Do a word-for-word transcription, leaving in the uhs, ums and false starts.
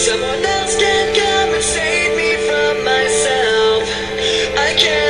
Someone else can come and save me from myself. I can't.